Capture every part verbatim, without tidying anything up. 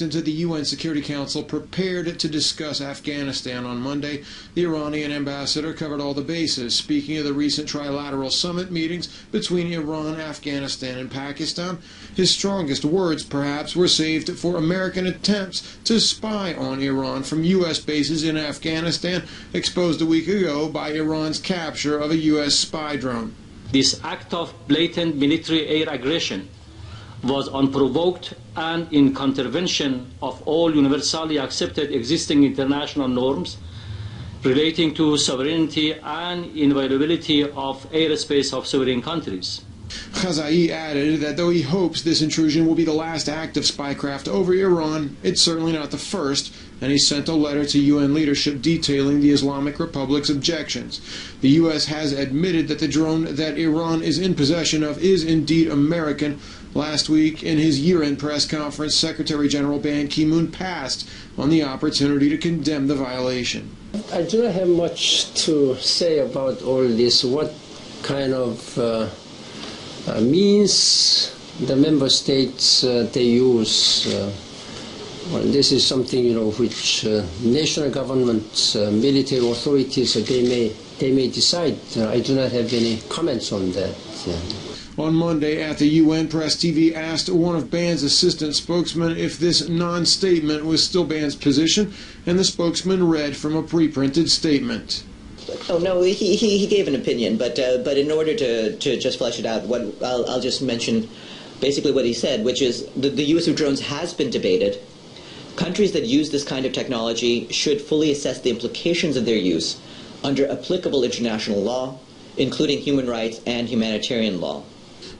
walked into the U N Security Council prepared to discuss Afghanistan on Monday. The Iranian ambassador covered all the bases, speaking of the recent trilateral summit meetings between Iran, Afghanistan, and Pakistan. His strongest words, perhaps, were saved for American attempts to spy on Iran from U S bases in Afghanistan, exposed a week ago by Iran's capture of a U S spy drone. This act of blatant military air aggression was unprovoked and in contravention of all universally accepted existing international norms relating to sovereignty and inviolability of airspace of sovereign countries. Khazai added that though he hopes this intrusion will be the last act of spycraft over Iran, it's certainly not the first, and he sent a letter to U N leadership detailing the Islamic Republic's objections. The U S has admitted that the drone that Iran is in possession of is indeed American. Last week, in his year-end press conference, Secretary-General Ban Ki-moon passed on the opportunity to condemn the violation. I do not have much to say about all this, what kind of uh, uh, means the member states uh, they use. Uh, well, this is something, you know, which uh, national governments, uh, military authorities, uh, they, may, they may decide. Uh, I do not have any comments on that. Uh, On Monday at the U N, Press T V asked one of Ban's assistant spokesmen if this non-statement was still Ban's position, and the spokesman read from a pre-printed statement. Oh, no, he, he, he gave an opinion, but, uh, but in order to, to just flesh it out, what, I'll, I'll just mention basically what he said, which is the, the use of drones has been debated. Countries that use this kind of technology should fully assess the implications of their use under applicable international law, including human rights and humanitarian law.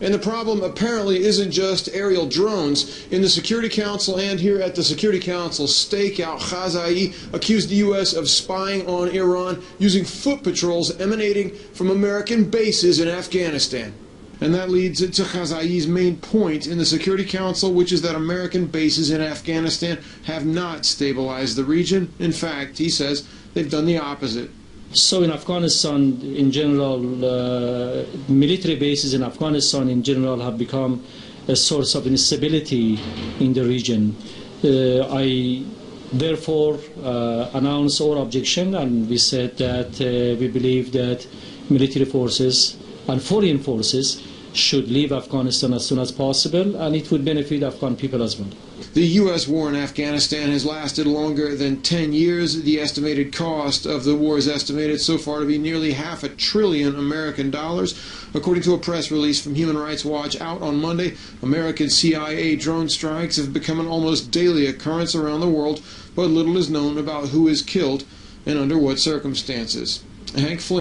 And the problem apparently isn't just aerial drones. In the Security Council and here at the Security Council stakeout, Khazai accused the U S of spying on Iran using foot patrols emanating from American bases in Afghanistan. And that leads to Khazai's main point in the Security Council, which is that American bases in Afghanistan have not stabilized the region. In fact, he says they've done the opposite. So in Afghanistan in general, uh, military bases in Afghanistan in general have become a source of instability in the region. Uh, I therefore uh, announced our objection, and we said that uh, we believe that military forces and foreign forces should leave Afghanistan as soon as possible, and it would benefit Afghan people as well. The U S war in Afghanistan has lasted longer than ten years. The estimated cost of the war is estimated so far to be nearly half a trillion American dollars. According to a press release from Human Rights Watch out on Monday, American C I A drone strikes have become an almost daily occurrence around the world, but little is known about who is killed and under what circumstances. Hank Flynn.